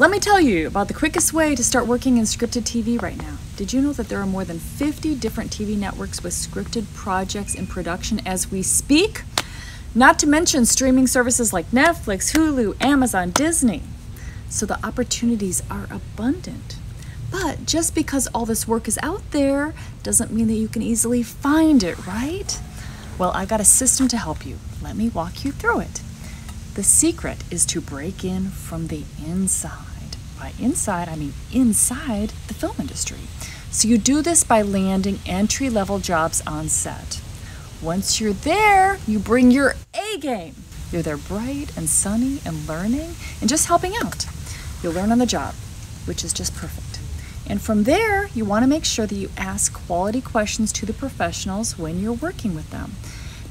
Let me tell you about the quickest way to start working in scripted TV right now. Did you know that there are more than 50 different TV networks with scripted projects in production as we speak? Not to mention streaming services like Netflix, Hulu, Amazon, Disney. So the opportunities are abundant. But just because all this work is out there doesn't mean that you can easily find it, right? Well, I've got a system to help you. Let me walk you through it. The secret is to break in from the inside. By inside, I mean inside the film industry. So you do this by landing entry-level jobs on set. Once you're there, you bring your A game. You're there bright and sunny and learning and just helping out. You'll learn on the job, which is just perfect. And from there, you want to make sure that you ask quality questions to the professionals when you're working with them.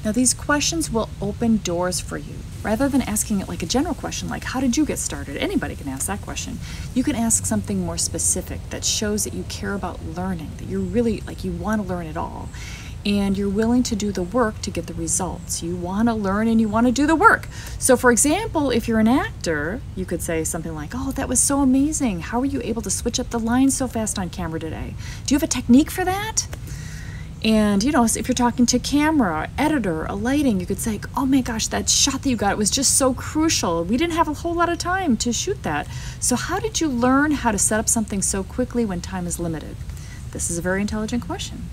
Now, these questions will open doors for you. Rather than asking it like a general question, like, how did you get started? Anybody can ask that question. You can ask something more specific that shows that you care about learning, that you're really, like, you want to learn it all. And you're willing to do the work to get the results. You want to learn and you want to do the work. So for example, if you're an actor, you could say something like, oh, that was so amazing. How were you able to switch up the lines so fast on camera today? Do you have a technique for that? And you know, if you're talking to camera, editor, a lighting, you could say, oh my gosh, that shot that you got, it was just so crucial. We didn't have a whole lot of time to shoot that. So how did you learn how to set up something so quickly when time is limited? This is a very intelligent question.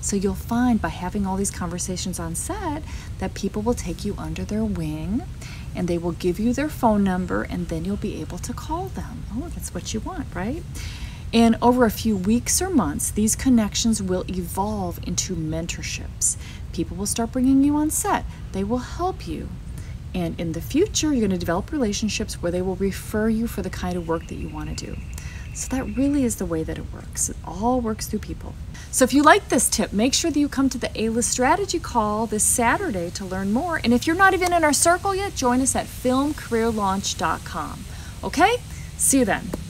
So you'll find by having all these conversations on set that people will take you under their wing and they will give you their phone number and then you'll be able to call them. Oh, that's what you want, right? And over a few weeks or months, these connections will evolve into mentorships. People will start bringing you on set. They will help you. And in the future, you're going to develop relationships where they will refer you for the kind of work that you want to do. So that really is the way that it works. It all works through people. So if you like this tip, make sure that you come to the A-List Strategy Call this Saturday to learn more. And if you're not even in our circle yet, join us at filmcareerlaunch.com. Okay? See you then.